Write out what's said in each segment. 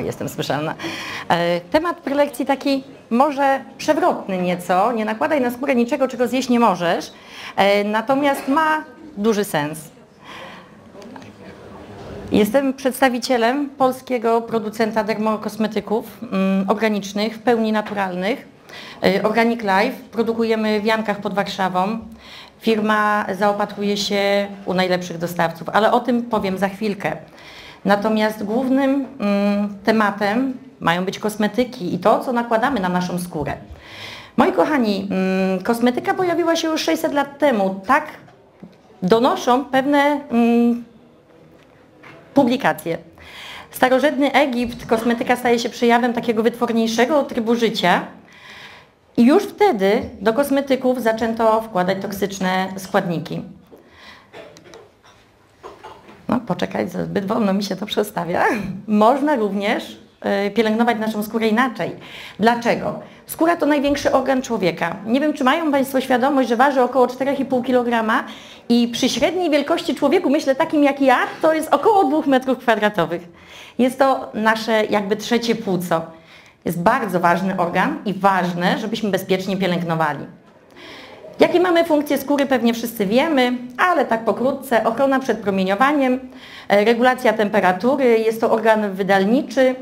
O, jestem słyszalna. Temat prelekcji taki może przewrotny nieco, nie nakładaj na skórę niczego, czego zjeść nie możesz, natomiast ma duży sens. Jestem przedstawicielem polskiego producenta dermokosmetyków organicznych, w pełni naturalnych. Organic Life, produkujemy w Jankach pod Warszawą. Firma zaopatruje się u najlepszych dostawców, ale o tym powiem za chwilkę. Natomiast głównym tematem mają być kosmetyki i to, co nakładamy na naszą skórę. Moi kochani, kosmetyka pojawiła się już 600 lat temu. Tak donoszą pewne publikacje. Starożytny Egipt, kosmetyka staje się przejawem takiego wytworniejszego trybu życia. I już wtedy do kosmetyków zaczęto wkładać toksyczne składniki. No, poczekaj, zbyt wolno mi się to przestawia. Można również pielęgnować naszą skórę inaczej. Dlaczego? Skóra to największy organ człowieka. Nie wiem, czy mają Państwo świadomość, że waży około 4,5 kg i przy średniej wielkości człowieku, myślę takim jak ja, to jest około 2 m². Jest to nasze jakby trzecie płuco. Jest bardzo ważny organ i ważne, żebyśmy bezpiecznie pielęgnowali. Jakie mamy funkcje skóry, pewnie wszyscy wiemy, ale tak pokrótce: ochrona przed promieniowaniem, regulacja temperatury, jest to organ wydalniczy,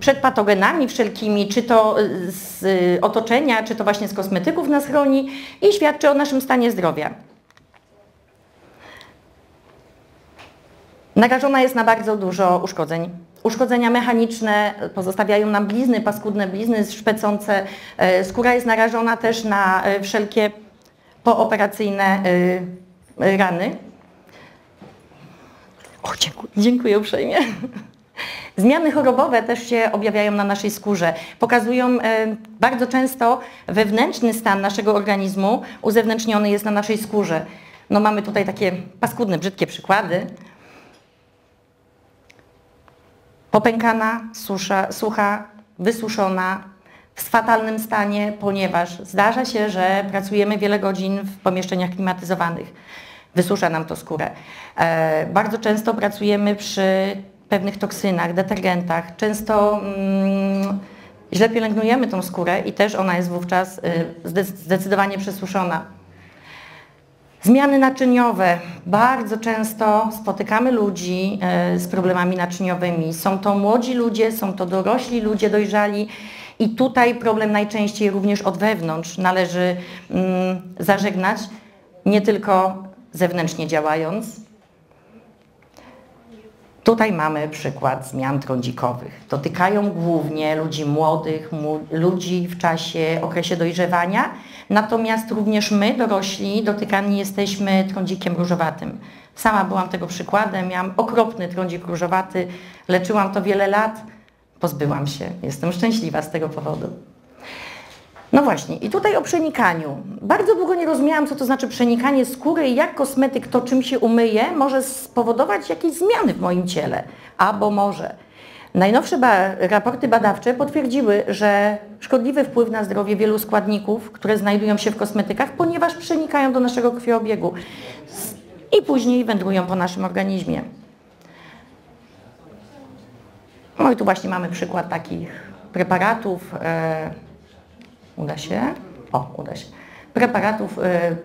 przed patogenami wszelkimi, czy to z otoczenia, czy to właśnie z kosmetyków nas chroni i świadczy o naszym stanie zdrowia. Narażona jest na bardzo dużo uszkodzeń. Uszkodzenia mechaniczne pozostawiają nam blizny, paskudne blizny szpecące. Skóra jest narażona też na wszelkie pooperacyjne rany. O, dziękuję uprzejmie. Zmiany chorobowe też się objawiają na naszej skórze. Pokazują bardzo często wewnętrzny stan naszego organizmu, uzewnętrzniony jest na naszej skórze. No, mamy tutaj takie paskudne, brzydkie przykłady. Popękana, sucha, wysuszona, w fatalnym stanie, ponieważ zdarza się, że pracujemy wiele godzin w pomieszczeniach klimatyzowanych. Wysusza nam to skórę. Bardzo często pracujemy przy pewnych toksynach, detergentach. Często źle pielęgnujemy tą skórę i też ona jest wówczas zdecydowanie przesuszona. Zmiany naczyniowe. Bardzo często spotykamy ludzi z problemami naczyniowymi. Są to młodzi ludzie, są to dorośli ludzie, dojrzali i tutaj problem najczęściej również od wewnątrz należy zażegnać, nie tylko zewnętrznie działając. Tutaj mamy przykład zmian trądzikowych. Dotykają głównie ludzi młodych, ludzi w czasie, okresie dojrzewania, natomiast również my, dorośli, dotykani jesteśmy trądzikiem różowatym. Sama byłam tego przykładem, miałam okropny trądzik różowaty, leczyłam to wiele lat, pozbyłam się, jestem szczęśliwa z tego powodu. No właśnie, i tutaj o przenikaniu. Bardzo długo nie rozumiałam, co to znaczy przenikanie skóry i jak kosmetyk, to czym się umyje, może spowodować jakieś zmiany w moim ciele. Albo może. Najnowsze raporty badawcze potwierdziły, że szkodliwy wpływ na zdrowie wielu składników, które znajdują się w kosmetykach, ponieważ przenikają do naszego krwioobiegu i później wędrują po naszym organizmie. No i tu właśnie mamy przykład takich preparatów, preparatów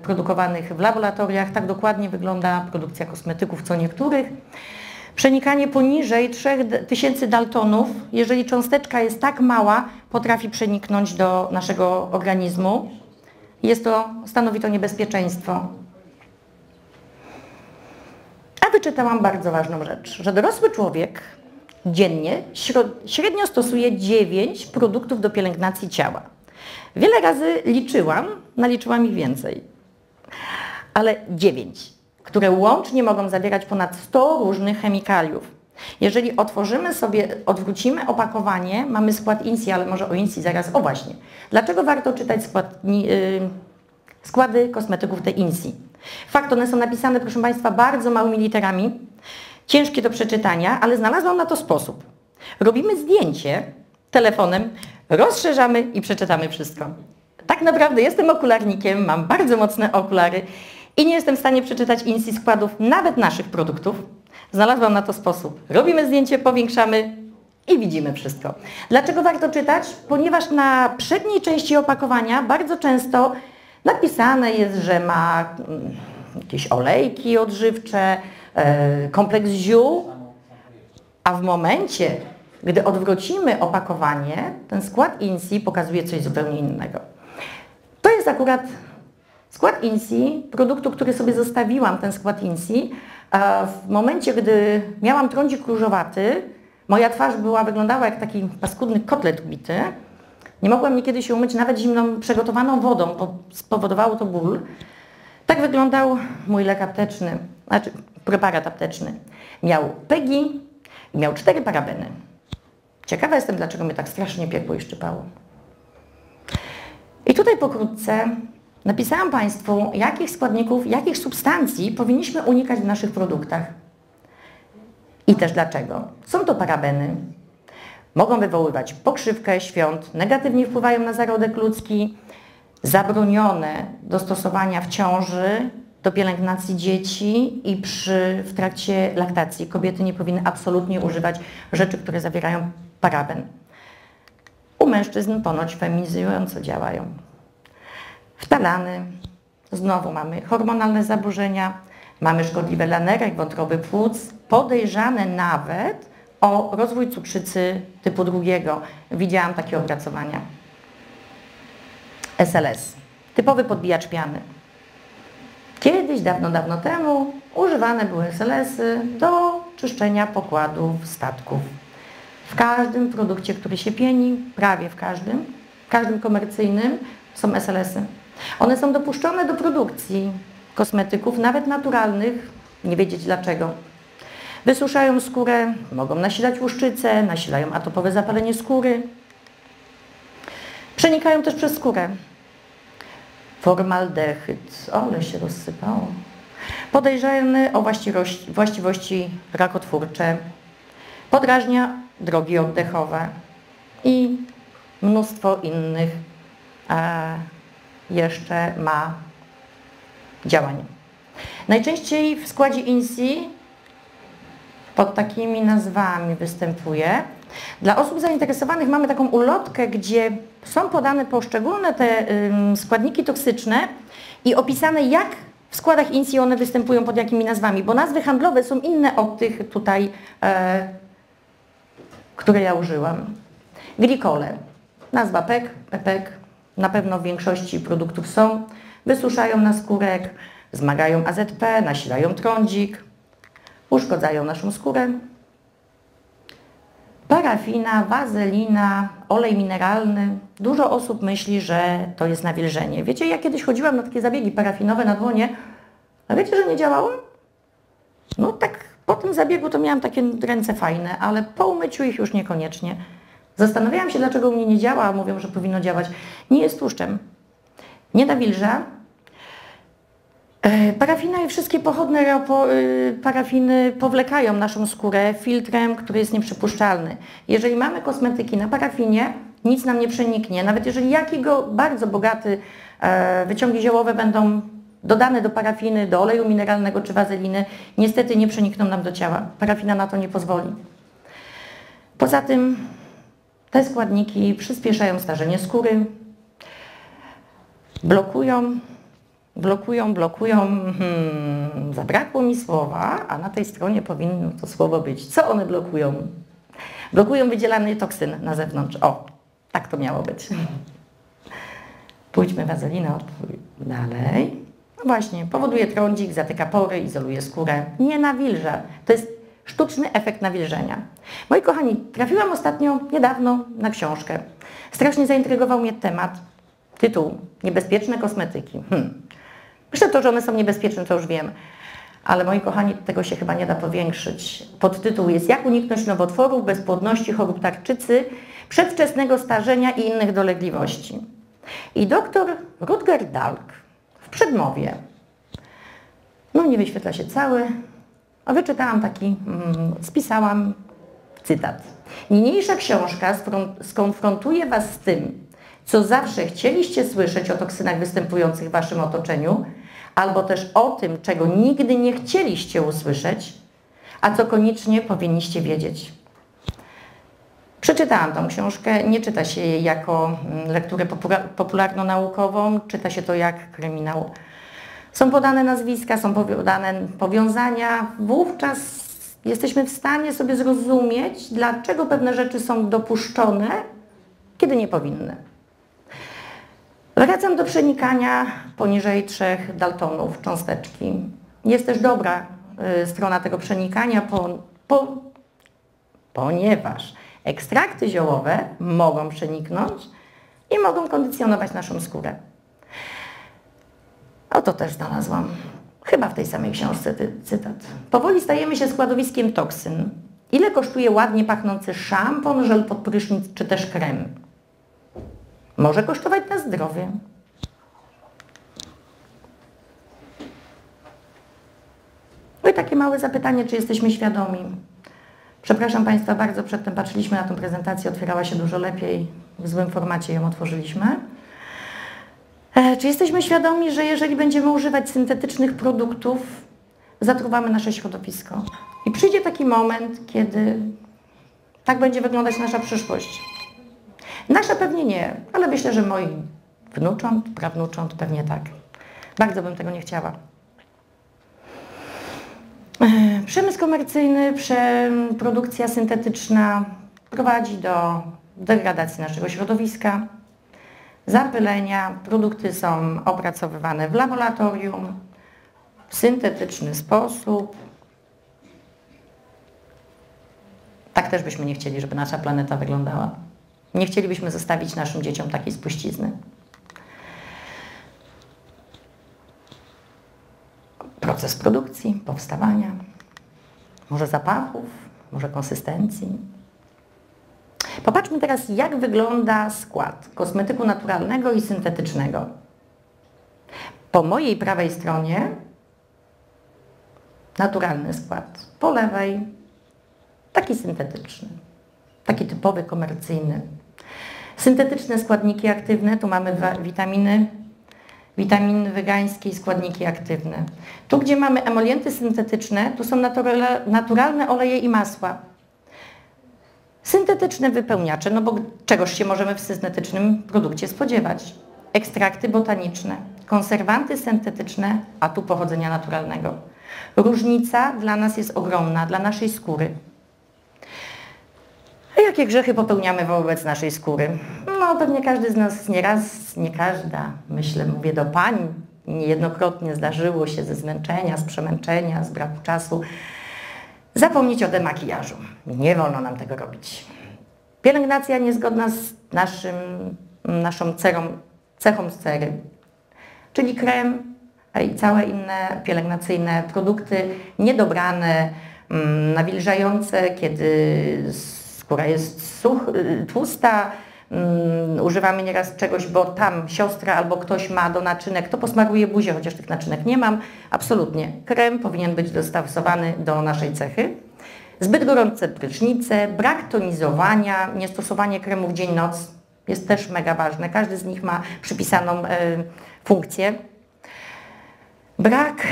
produkowanych w laboratoriach. Tak dokładnie wygląda produkcja kosmetyków co niektórych. Przenikanie poniżej 3000 daltonów, jeżeli cząsteczka jest tak mała, potrafi przeniknąć do naszego organizmu. Stanowi to niebezpieczeństwo. A wyczytałam bardzo ważną rzecz, że dorosły człowiek dziennie średnio stosuje 9 produktów do pielęgnacji ciała. Wiele razy naliczyłam ich więcej, ale 9, które łącznie mogą zawierać ponad 100 różnych chemikaliów. Jeżeli odwrócimy opakowanie, mamy skład INCI, ale może o INCI zaraz. O właśnie, dlaczego warto czytać składy kosmetyków te INCI? Fakt, one są napisane, proszę Państwa, bardzo małymi literami, ciężkie do przeczytania, ale znalazłam na to sposób. Robimy zdjęcie telefonem, rozszerzamy i przeczytamy wszystko. Tak naprawdę jestem okularnikiem, mam bardzo mocne okulary i nie jestem w stanie przeczytać INCI składów nawet naszych produktów. Znalazłam na to sposób. Robimy zdjęcie, powiększamy i widzimy wszystko. Dlaczego warto czytać? Ponieważ na przedniej części opakowania bardzo często napisane jest, że ma jakieś olejki odżywcze, kompleks ziół, a w momencie, gdy odwrócimy opakowanie, ten skład INCI pokazuje coś zupełnie innego. To jest akurat skład INCI, produktu, który sobie zostawiłam, ten skład INCI. W momencie, gdy miałam trądzik różowaty, moja twarz wyglądała jak taki paskudny kotlet bity. Nie mogłam niekiedy się umyć nawet zimną, przegotowaną wodą, bo spowodowało to ból. Tak wyglądał mój lek apteczny, znaczy preparat apteczny. Miał PEGI i miał 4 parabeny. Ciekawa jestem, dlaczego mnie tak strasznie piekło i szczypało. I tutaj pokrótce napisałam Państwu, jakich składników, jakich substancji powinniśmy unikać w naszych produktach. I też dlaczego. Są to parabeny. Mogą wywoływać pokrzywkę świąt, negatywnie wpływają na zarodek ludzki, zabronione do stosowania w ciąży, do pielęgnacji dzieci i w trakcie laktacji. Kobiety nie powinny absolutnie używać rzeczy, które zawierają paraben. U mężczyzn ponoć feminizująco działają. Wtalany, znowu mamy hormonalne zaburzenia, mamy szkodliwe dla nerek, wątroby, płuc, podejrzane nawet o rozwój cukrzycy typu 2. Widziałam takie opracowania. SLS, typowy podbijacz piany. Kiedyś, dawno, dawno temu używane były SLS-y do czyszczenia pokładów statków. W każdym produkcie, który się pieni, prawie w każdym komercyjnym są SLS-y. One są dopuszczone do produkcji kosmetyków, nawet naturalnych, nie wiedzieć dlaczego. Wysuszają skórę, mogą nasilać łuszczycę, nasilają atopowe zapalenie skóry. Przenikają też przez skórę. Formaldehyd, ale się rozsypało. Podejrzany o właściwości rakotwórcze. Podrażnia drogi oddechowe i mnóstwo innych jeszcze ma działań. Najczęściej w składzie INCI pod takimi nazwami występuje. Dla osób zainteresowanych mamy taką ulotkę, gdzie są podane poszczególne te składniki toksyczne i opisane, jak w składach INCI one występują, pod jakimi nazwami, bo nazwy handlowe są inne od tych tutaj, które ja użyłam. Glikole, nazwa PEK, PEK, na pewno w większości produktów są, wysuszają naskórek, wzmagają AZP, nasilają trądzik, uszkodzają naszą skórę. Parafina, wazelina, olej mineralny. Dużo osób myśli, że to jest nawilżenie. Wiecie, ja kiedyś chodziłam na takie zabiegi parafinowe na dłonie, a wiecie, że nie działało? No tak po tym zabiegu to miałam takie ręce fajne, ale po umyciu ich już niekoniecznie. Zastanawiałam się, dlaczego u mnie nie działa, a mówią, że powinno działać. Nie jest tłuszczem, nie nawilża. Parafina i wszystkie pochodne parafiny powlekają naszą skórę filtrem, który jest nieprzepuszczalny. Jeżeli mamy kosmetyki na parafinie, nic nam nie przeniknie. Nawet jeżeli jakiego bardzo bogaty wyciągi ziołowe będą dodane do parafiny, do oleju mineralnego czy wazeliny, niestety nie przenikną nam do ciała. Parafina na to nie pozwoli. Poza tym te składniki przyspieszają starzenie skóry, blokują, zabrakło mi słowa, a na tej stronie powinno to słowo być. Co one blokują? Blokują wydzielany toksyn na zewnątrz. O, tak to miało być. Pójdźmy wazelinę, dalej. No właśnie, powoduje trądzik, zatyka pory, izoluje skórę, nie nawilża. To jest sztuczny efekt nawilżenia. Moi kochani, trafiłam ostatnio, niedawno, na książkę. Strasznie zaintrygował mnie temat. Tytuł: Niebezpieczne kosmetyki. Myślę to, że one są niebezpieczne, to już wiem. Ale moi kochani, tego się chyba nie da powiększyć. Podtytuł jest: Jak uniknąć nowotworów, bezpłodności, chorób tarczycy, przedwczesnego starzenia i innych dolegliwości. I doktor Rutger Dalk w przedmowie. No nie wyświetla się cały, a wyczytałam taki, spisałam cytat. Niniejsza książka skonfrontuje Was z tym, co zawsze chcieliście słyszeć o toksynach występujących w Waszym otoczeniu, albo też o tym, czego nigdy nie chcieliście usłyszeć, a co koniecznie powinniście wiedzieć. Przeczytałam tą książkę, nie czyta się jej jako lekturę popularno-naukową, czyta się to jak kryminał. Są podane nazwiska, są podane powiązania, wówczas jesteśmy w stanie sobie zrozumieć, dlaczego pewne rzeczy są dopuszczone, kiedy nie powinny. Wracam do przenikania poniżej 3 daltonów cząsteczki. Jest też dobra strona tego przenikania, ponieważ ekstrakty ziołowe mogą przeniknąć i mogą kondycjonować naszą skórę. Oto też znalazłam, chyba w tej samej książce, cytat. Powoli stajemy się składowiskiem toksyn. Ile kosztuje ładnie pachnący szampon, żel pod prysznic czy też krem? Może kosztować nas zdrowie. No i takie małe zapytanie, czy jesteśmy świadomi. Przepraszam Państwa bardzo, przedtem patrzyliśmy na tę prezentację, otwierała się dużo lepiej, w złym formacie ją otworzyliśmy. Czy jesteśmy świadomi, że jeżeli będziemy używać syntetycznych produktów, zatruwamy nasze środowisko? I przyjdzie taki moment, kiedy tak będzie wyglądać nasza przyszłość. Nasza pewnie nie, ale myślę, że moim wnucząt, prawnucząt pewnie tak. Bardzo bym tego nie chciała. Przemysł komercyjny, produkcja syntetyczna prowadzi do degradacji naszego środowiska, zapylenia, produkty są opracowywane w laboratorium, w syntetyczny sposób. Tak też byśmy nie chcieli, żeby nasza planeta wyglądała. Nie chcielibyśmy zostawić naszym dzieciom takiej spuścizny. Proces produkcji, powstawania, może zapachów, może konsystencji. Popatrzmy teraz, jak wygląda skład kosmetyku naturalnego i syntetycznego. Po mojej prawej stronie naturalny skład, po lewej taki syntetyczny, taki typowy, komercyjny. Syntetyczne składniki aktywne, tu mamy witaminy wegańskie i składniki aktywne. Tu, gdzie mamy emolienty syntetyczne, tu są naturalne oleje i masła. Syntetyczne wypełniacze, no bo czegoż się możemy w syntetycznym produkcie spodziewać? Ekstrakty botaniczne, konserwanty syntetyczne, a tu pochodzenia naturalnego. Różnica dla nas jest ogromna, dla naszej skóry. A jakie grzechy popełniamy wobec naszej skóry? No pewnie każdy z nas nieraz, nie każda, myślę, mówię do pań, niejednokrotnie zdarzyło się ze zmęczenia, z przemęczenia, z braku czasu zapomnieć o demakijażu. Nie wolno nam tego robić. Pielęgnacja niezgodna z naszą cechą z cery, czyli krem i całe inne pielęgnacyjne produkty niedobrane, nawilżające, kiedy skóra jest tłusta, używamy nieraz czegoś, bo tam siostra albo ktoś ma do naczynek, to posmaruje buzię, chociaż tych naczynek nie mam. Absolutnie. Krem powinien być dostosowany do naszej cechy. Zbyt gorące prysznice, brak tonizowania, niestosowanie kremów dzień-noc jest też mega ważne. Każdy z nich ma przypisaną funkcję. Brak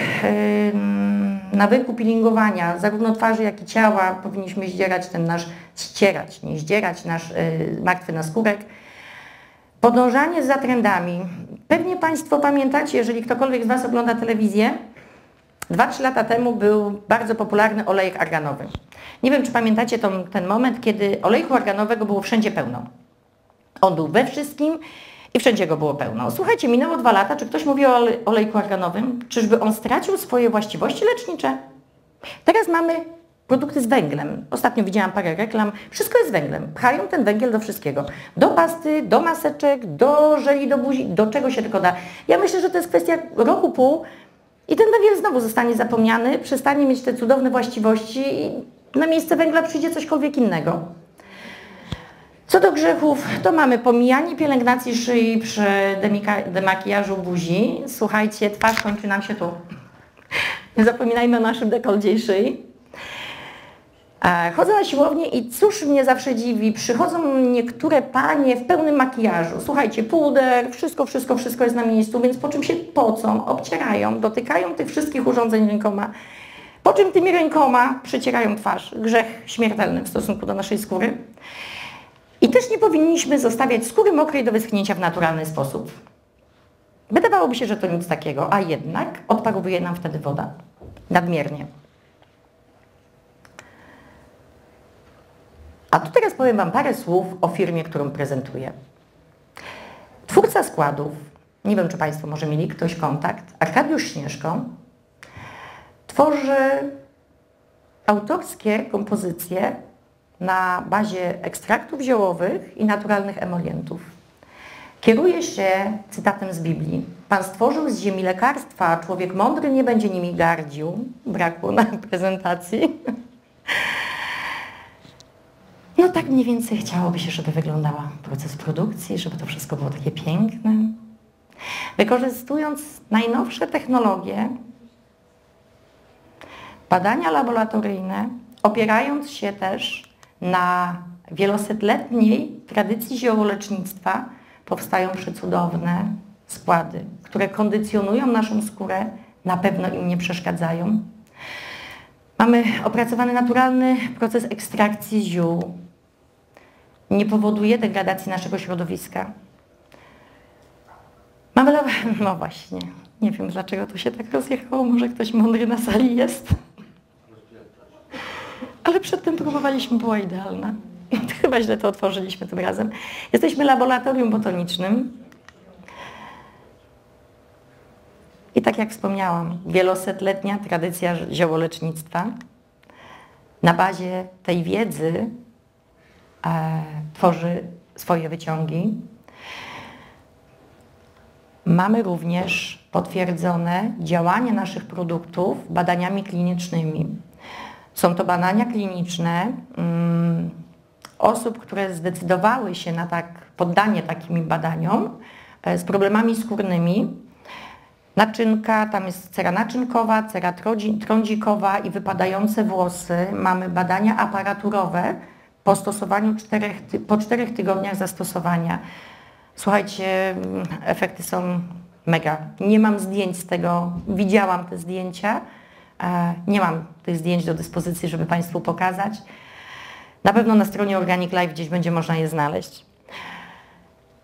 nawyku peelingowania zarówno twarzy, jak i ciała. Powinniśmy ścierać nasz martwy naskórek. Podążanie za trendami. Pewnie Państwo pamiętacie, jeżeli ktokolwiek z Was ogląda telewizję, 2-3 lata temu był bardzo popularny olejek arganowy. Nie wiem, czy pamiętacie ten moment, kiedy olejku arganowego było wszędzie pełno. On był we wszystkim i wszędzie go było pełno. Słuchajcie, minęło 2 lata, czy ktoś mówił o olejku arganowym? Czyżby on stracił swoje właściwości lecznicze? Teraz mamy produkty z węglem. Ostatnio widziałam parę reklam. Wszystko jest węglem. Pchają ten węgiel do wszystkiego. Do pasty, do maseczek, do żeli, do buzi, do czego się tylko da. Ja myślę, że to jest kwestia roku, pół i ten węgiel znowu zostanie zapomniany, przestanie mieć te cudowne właściwości i na miejsce węgla przyjdzie cośkolwiek innego. Co do grzechów, to mamy pomijanie pielęgnacji szyi przy demakijażu buzi. Słuchajcie, twarz kończy nam się tu. Nie zapominajmy o naszym dekolcie i szyi. Chodzę na siłownię i cóż mnie zawsze dziwi, przychodzą niektóre panie w pełnym makijażu. Słuchajcie, puder, wszystko jest na miejscu, więc po czym się pocą, obcierają, dotykają tych wszystkich urządzeń rękoma. Po czym tymi rękoma przecierają twarz. Grzech śmiertelny w stosunku do naszej skóry. I też nie powinniśmy zostawiać skóry mokrej do wyschnięcia w naturalny sposób. Wydawałoby się, że to nic takiego, a jednak odparowuje nam wtedy woda nadmiernie. A tu teraz powiem Wam parę słów o firmie, którą prezentuję. Twórca składów, nie wiem czy Państwo może mieli ktoś kontakt, Arkadiusz Śnieżko, tworzy autorskie kompozycje na bazie ekstraktów ziołowych i naturalnych emolientów. Kieruje się cytatem z Biblii. Pan stworzył z ziemi lekarstwa, człowiek mądry nie będzie nimi gardził. Brakło na prezentacji. No tak mniej więcej chciałoby się, żeby wyglądał proces produkcji, żeby to wszystko było takie piękne. Wykorzystując najnowsze technologie, badania laboratoryjne, opierając się też na wielosetletniej tradycji ziołolecznictwa, powstają przecudowne składy, które kondycjonują naszą skórę, na pewno im nie przeszkadzają. Mamy opracowany naturalny proces ekstrakcji ziół. Nie powoduje degradacji naszego środowiska. Mamy... No właśnie, nie wiem dlaczego to się tak rozjechało, może ktoś mądry na sali jest. Ale przedtem próbowaliśmy, była idealna. Chyba źle to otworzyliśmy tym razem. Jesteśmy laboratorium botanicznym. I tak jak wspomniałam, wielosetletnia tradycja ziołolecznictwa. Na bazie tej wiedzy tworzy swoje wyciągi. Mamy również potwierdzone działanie naszych produktów badaniami klinicznymi. Są to badania kliniczne osób, które zdecydowały się na poddanie takim badaniom z problemami skórnymi. Naczynka, tam jest cera naczynkowa, cera trądzikowa i wypadające włosy. Mamy badania aparaturowe po stosowaniu po czterech tygodniach zastosowania. Słuchajcie, efekty są mega. Nie mam zdjęć z tego, widziałam te zdjęcia. Nie mam tych zdjęć do dyspozycji, żeby Państwu pokazać. Na pewno na stronie Organic Life gdzieś będzie można je znaleźć.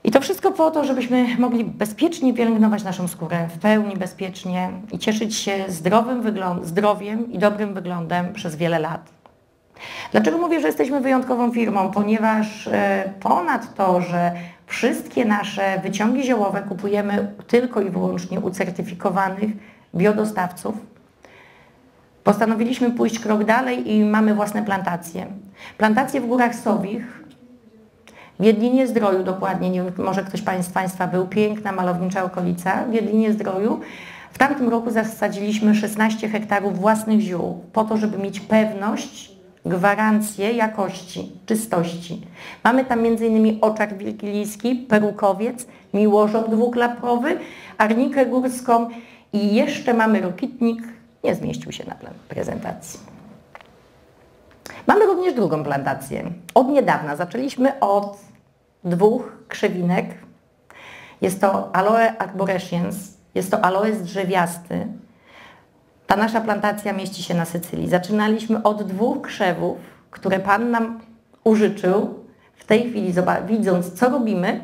I to wszystko po to, żebyśmy mogli bezpiecznie pielęgnować naszą skórę, w pełni bezpiecznie i cieszyć się zdrowiem i dobrym wyglądem przez wiele lat. Dlaczego mówię, że jesteśmy wyjątkową firmą? Ponieważ ponad to, że wszystkie nasze wyciągi ziołowe kupujemy tylko i wyłącznie u certyfikowanych biodostawców, postanowiliśmy pójść krok dalej i mamy własne plantacje. Plantacje w Górach Sowich, w Jedlinie Zdroju dokładnie, nie wiem, może ktoś z Państwa był, piękna, malownicza okolica, w Jedlinie Zdroju. W tamtym roku zasadziliśmy 16 hektarów własnych ziół, po to, żeby mieć pewność, gwarancję jakości, czystości. Mamy tam m.in. oczar wielkilijski, perukowiec, miłożon dwuklaprowy, arnikę górską i jeszcze mamy rokitnik, nie zmieścił się na prezentacji. Mamy również drugą plantację. Od niedawna zaczęliśmy od 2 krzewinek. Jest to aloe arborescens, jest to aloes drzewiasty. Ta nasza plantacja mieści się na Sycylii. Zaczynaliśmy od 2 krzewów, które Pan nam użyczył. W tej chwili, widząc co robimy,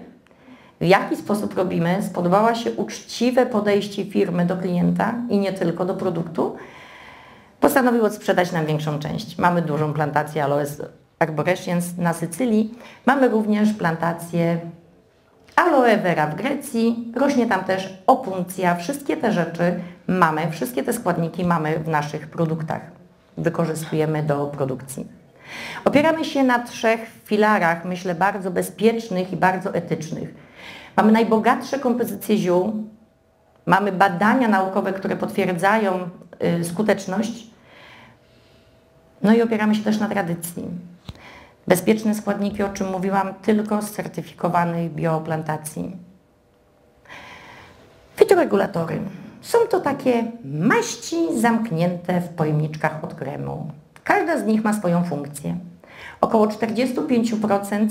w jaki sposób robimy, spodobała się uczciwe podejście firmy do klienta i nie tylko do produktu. Postanowił odsprzedać nam większą część. Mamy dużą plantację aloes arborescens na Sycylii. Mamy również plantację aloe vera w Grecji. Rośnie tam też opuncja. Wszystkie te rzeczy mamy, wszystkie te składniki mamy w naszych produktach. Wykorzystujemy do produkcji. Opieramy się na 3 filarach, myślę, bardzo bezpiecznych i bardzo etycznych. Mamy najbogatsze kompozycje ziół. Mamy badania naukowe, które potwierdzają skuteczność. No i opieramy się też na tradycji. Bezpieczne składniki, o czym mówiłam, tylko z certyfikowanych bioplantacji. Fitoregulatory. Są to takie maści zamknięte w pojemniczkach od kremu. Każda z nich ma swoją funkcję. Około 45%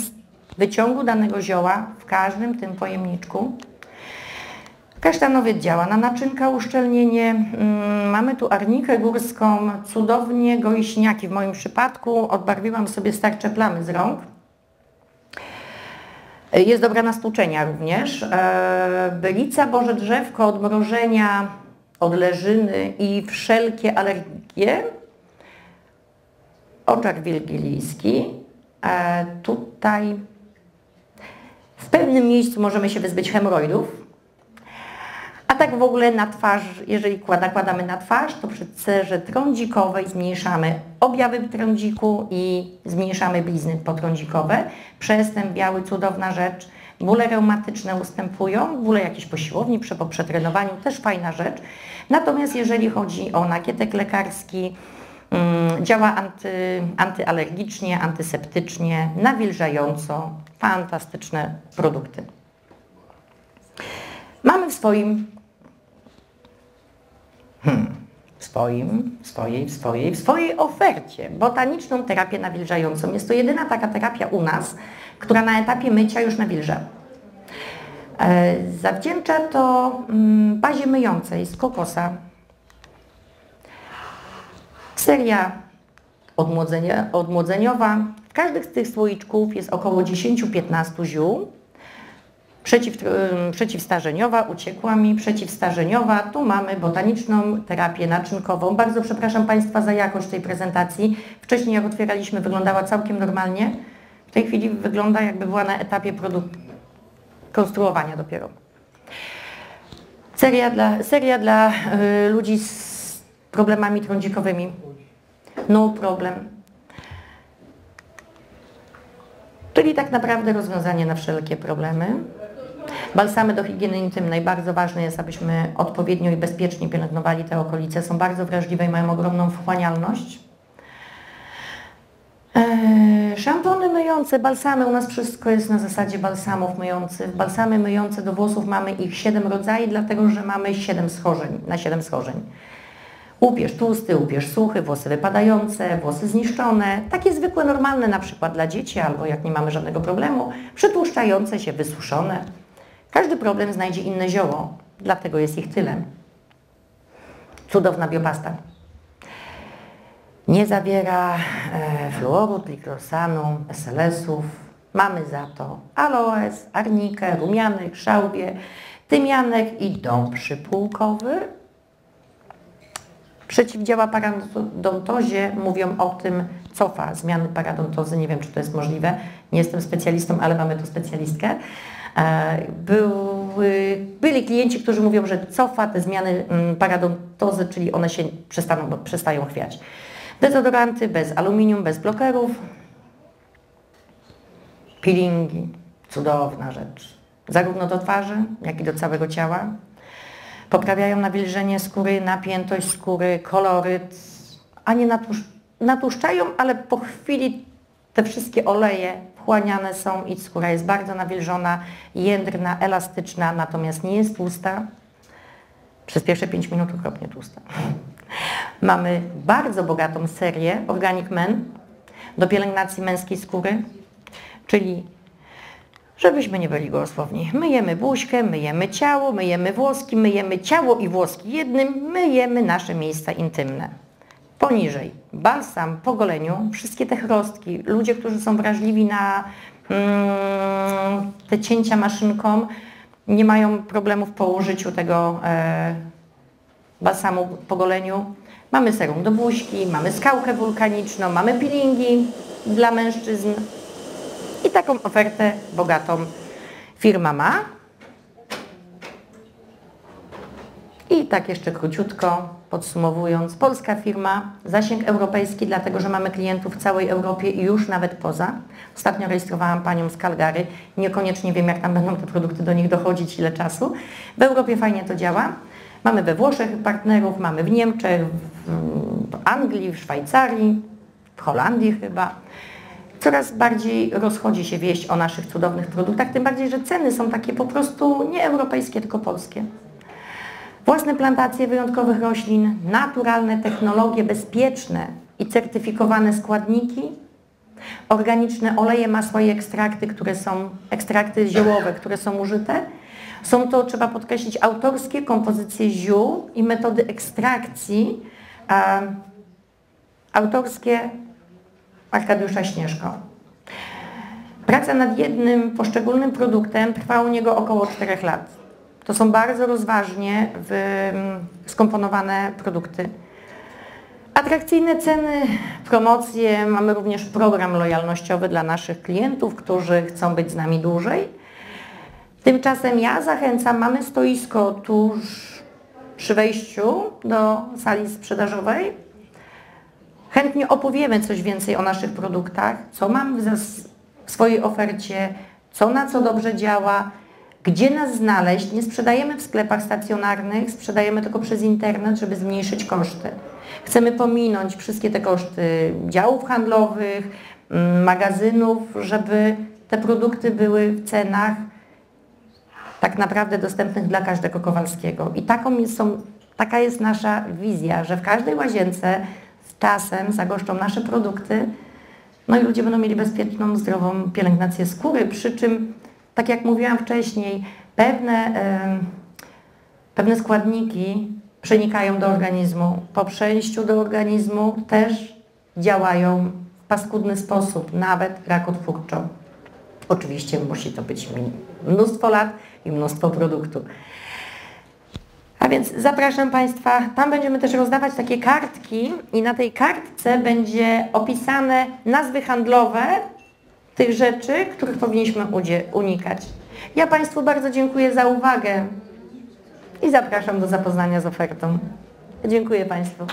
wyciągu danego zioła w każdym tym pojemniczku. Kasztanowiec działa na naczynka, uszczelnienie. Mamy tu arnikę górską, cudownie goiśniaki w moim przypadku. Odbarwiłam sobie starcze plamy z rąk. Jest dobra na stłuczenia również. Bylica, boże drzewko, odmrożenia, odleżyny i wszelkie alergie. Oczar wielgilijski. Tutaj w pewnym miejscu możemy się wyzbyć hemoroidów. A tak w ogóle na twarz, jeżeli nakładamy na twarz, to przy cerze trądzikowej zmniejszamy objawy trądziku i zmniejszamy blizny potrądzikowe. Przestęp biały, cudowna rzecz. Bóle reumatyczne ustępują, bóle jakieś po siłowni, po przetrenowaniu, też fajna rzecz. Natomiast jeżeli chodzi o nakietek lekarski, działa antyalergicznie, antyseptycznie, nawilżająco, fantastyczne produkty. Mamy w swojej ofercie botaniczną terapię nawilżającą. Jest to jedyna taka terapia u nas, która na etapie mycia już nawilża. Zawdzięcza to bazie myjącej z kokosa. Seria odmłodzeniowa. W każdym z tych słoiczków jest około 10-15 ziół. Przeciwstarzeniowa, uciekła mi, przeciwstarzeniowa. Tu mamy botaniczną terapię naczynkową. Bardzo przepraszam Państwa za jakość tej prezentacji. Wcześniej jak otwieraliśmy, wyglądała całkiem normalnie. W tej chwili wygląda, jakby była na etapie konstruowania dopiero. Seria dla ludzi z problemami trądzikowymi. No problem. Czyli tak naprawdę rozwiązanie na wszelkie problemy. Balsamy do higieny intymnej. Bardzo ważne jest, abyśmy odpowiednio i bezpiecznie pielęgnowali te okolice. Są bardzo wrażliwe i mają ogromną wchłanialność. Szampony myjące, balsamy. U nas wszystko jest na zasadzie balsamów myjących. Balsamy myjące do włosów, mamy ich 7 rodzajów, dlatego że mamy 7 schorzeń, na 7 schorzeń. Łupież tłusty, łupież suchy, włosy wypadające, włosy zniszczone, takie zwykłe, normalne na przykład dla dzieci albo jak nie mamy żadnego problemu, przytłuszczające się, wysuszone. Każdy problem znajdzie inne zioło, dlatego jest ich tyle. Cudowna biopasta. Nie zawiera fluoru, triclosanu, SLS-ów. Mamy za to aloes, arnikę, rumianek, szałwie, tymianek i dąb przypółkowy. Przeciwdziała paradontozie, mówią o tym, cofa zmiany paradontozy, nie wiem czy to jest możliwe, nie jestem specjalistą, ale mamy tu specjalistkę. Byli klienci, którzy mówią, że cofa te zmiany paradontozy, czyli one się przestają chwiać. Dezodoranty bez aluminium, bez blokerów, peelingi, cudowna rzecz, zarówno do twarzy, jak i do całego ciała. Poprawiają nawilżenie skóry, napiętość skóry, koloryt, a nie natłuszczają, ale po chwili te wszystkie oleje wchłaniane są i skóra jest bardzo nawilżona, jędrna, elastyczna, natomiast nie jest tłusta. Przez pierwsze 5 minut okropnie tłusta. Mamy bardzo bogatą serię Organic Men do pielęgnacji męskiej skóry, czyli żebyśmy nie byli gołosłowni. Myjemy buźkę, myjemy ciało, myjemy włoski, myjemy ciało i włoski jednym, myjemy nasze miejsca intymne. Poniżej balsam po goleniu, wszystkie te chrostki, ludzie, którzy są wrażliwi na te cięcia maszynką, nie mają problemów po użyciu tego balsamu po goleniu. Mamy serum do buźki, mamy skałkę wulkaniczną, mamy peelingi dla mężczyzn. I taką ofertę bogatą firma ma. I tak jeszcze króciutko podsumowując, polska firma, zasięg europejski, dlatego że mamy klientów w całej Europie i już nawet poza. Ostatnio rejestrowałam panią z Calgary, niekoniecznie wiem jak tam będą te produkty do nich dochodzić, ile czasu. W Europie fajnie to działa. Mamy we Włoszech partnerów, mamy w Niemczech, w Anglii, w Szwajcarii, w Holandii chyba. Coraz bardziej rozchodzi się wieść o naszych cudownych produktach, tym bardziej, że ceny są takie po prostu nie europejskie, tylko polskie. Własne plantacje wyjątkowych roślin, naturalne technologie, bezpieczne i certyfikowane składniki, organiczne oleje, masła i ekstrakty, które są ekstrakty ziołowe, które są użyte. Są to, trzeba podkreślić, autorskie kompozycje ziół i metody ekstrakcji autorskie Arkadiusza Śnieżko. Praca nad jednym poszczególnym produktem trwa u niego około 4 lat. To są bardzo rozważnie skomponowane produkty. Atrakcyjne ceny, promocje, mamy również program lojalnościowy dla naszych klientów, którzy chcą być z nami dłużej. Tymczasem ja zachęcam, mamy stoisko tuż przy wejściu do sali sprzedażowej. Chętnie opowiemy coś więcej o naszych produktach, co mam w swojej ofercie, co na co dobrze działa, gdzie nas znaleźć. Nie sprzedajemy w sklepach stacjonarnych, sprzedajemy tylko przez internet, żeby zmniejszyć koszty. Chcemy pominąć wszystkie te koszty działów handlowych, magazynów, żeby te produkty były w cenach tak naprawdę dostępnych dla każdego Kowalskiego. I taka jest nasza wizja, że w każdej łazience z czasem zagoszczą nasze produkty, no i ludzie będą mieli bezpieczną, zdrową pielęgnację skóry, przy czym, tak jak mówiłam wcześniej, pewne składniki przenikają do organizmu. Po przejściu do organizmu też działają w paskudny sposób, nawet rakotwórczo. Oczywiście musi to być mnóstwo lat i mnóstwo produktów. A więc zapraszam Państwa, tam będziemy też rozdawać takie kartki i na tej kartce będzie opisane nazwy handlowe tych rzeczy, których powinniśmy unikać. Ja Państwu bardzo dziękuję za uwagę i zapraszam do zapoznania z ofertą. Dziękuję Państwu.